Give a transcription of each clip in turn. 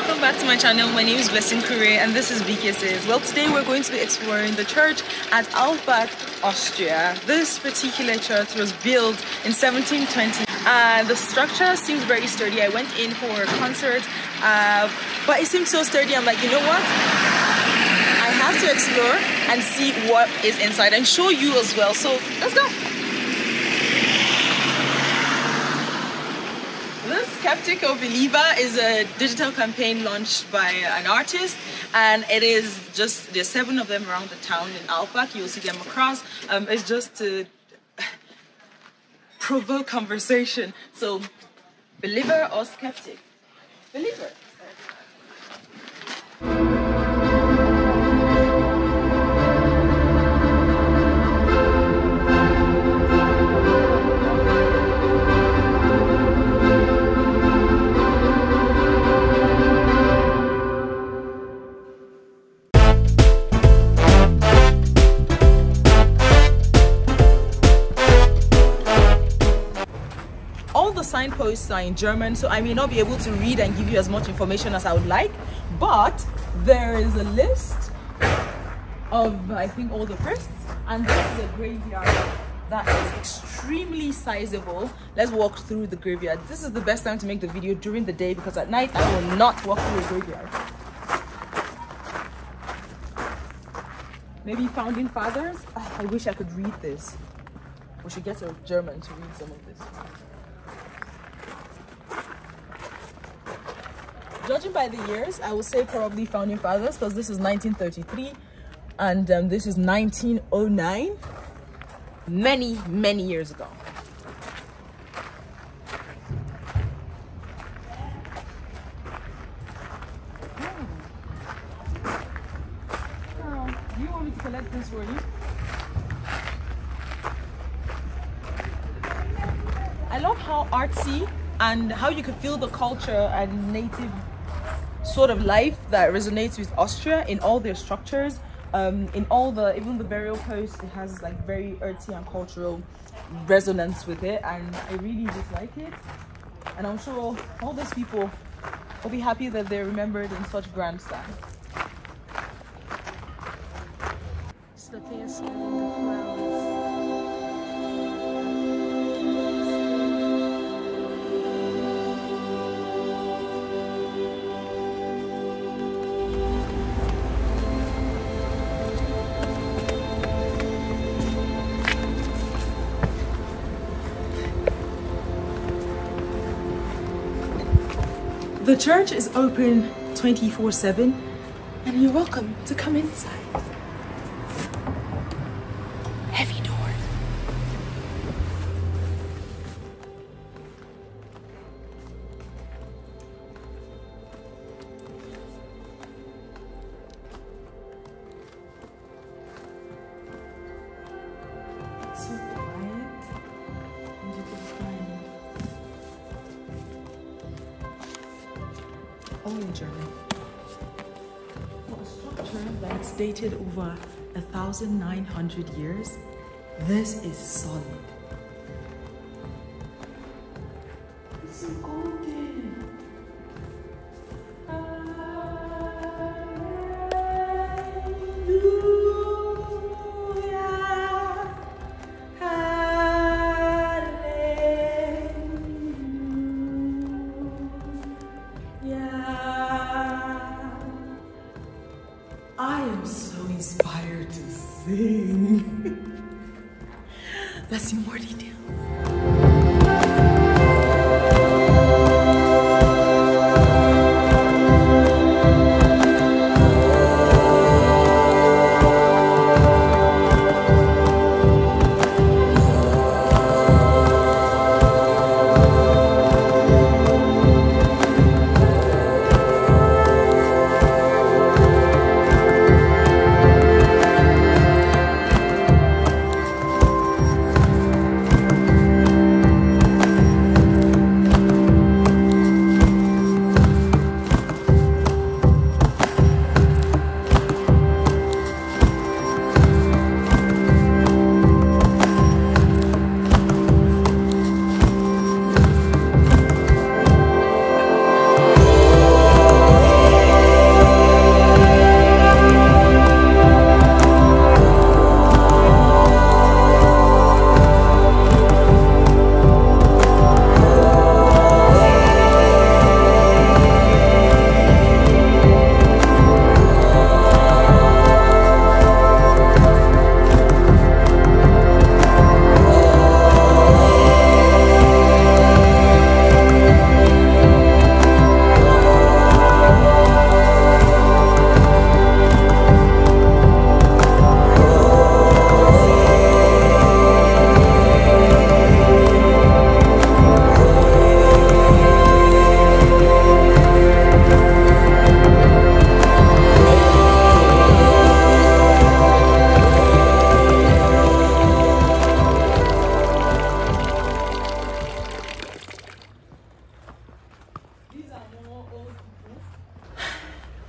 welcome back to my channel. My name is Blessyn Kure and this is BK Says. Well, today we're going to be exploring the church at Alpbach, Austria. This particular church was built in 1720. The structure seems very sturdy. I went in for a concert, but it seemed so sturdy. I'm like, you know what? I have to explore and see what is inside and show you as well. So let's go. This Skeptic or Believer is a digital campaign launched by an artist, and it is just, there's 7 of them around the town in Alpbach. You'll see them across. It's just to provoke conversation. So believer or skeptic? Believer. Signposts are in German, so I may not be able to read and give you as much information as I would like, but there is a list of, I think, all the priests, and this is a graveyard that is extremely sizable. Let's walk through the graveyard. This is the best time to make the video, during the day, because at night I will not walk through a graveyard. Maybe founding fathers? Oh, I wish I could read this. We should get a German to read some of this. Judging by the years, I would say probably founding fathers, because this is 1933 and this is 1909. Many years ago. Oh, do you want me to collect this for you? I love how artsy and how you could feel the culture and native sort of life that resonates with Austria in all their structures, in all the, even the burial post, it has like very earthy and cultural resonance with it, and I really just like it. And I'm sure all these people will be happy that they're remembered in such grand style. Just looking at some of the flowers. The church is open 24/7 and you're welcome to come inside. Heavy door. It's so quiet and you can find all in German. For a structure that's dated over 1,900 years, this is solid. It's so golden. Inspired to sing. Let's see more details.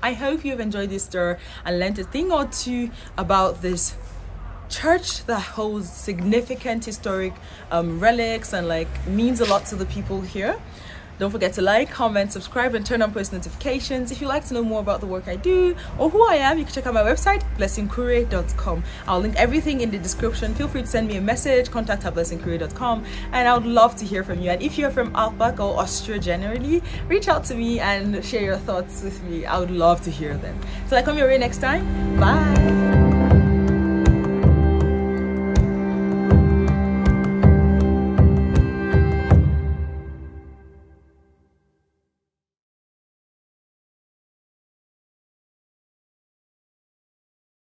I hope you've enjoyed this tour and learned a thing or two about this church that holds significant historic relics and like means a lot to the people here. Don't forget to like, comment, subscribe, and turn on post notifications. If you'd like to know more about the work I do or who I am, you can check out my website, blessynkure.com. I'll link everything in the description. Feel free to send me a message, contact@blessynkure.com, and I would love to hear from you. And if you're from Alpbach or Austria generally, reach out to me and share your thoughts with me. I would love to hear them. So I come your way next time. Bye!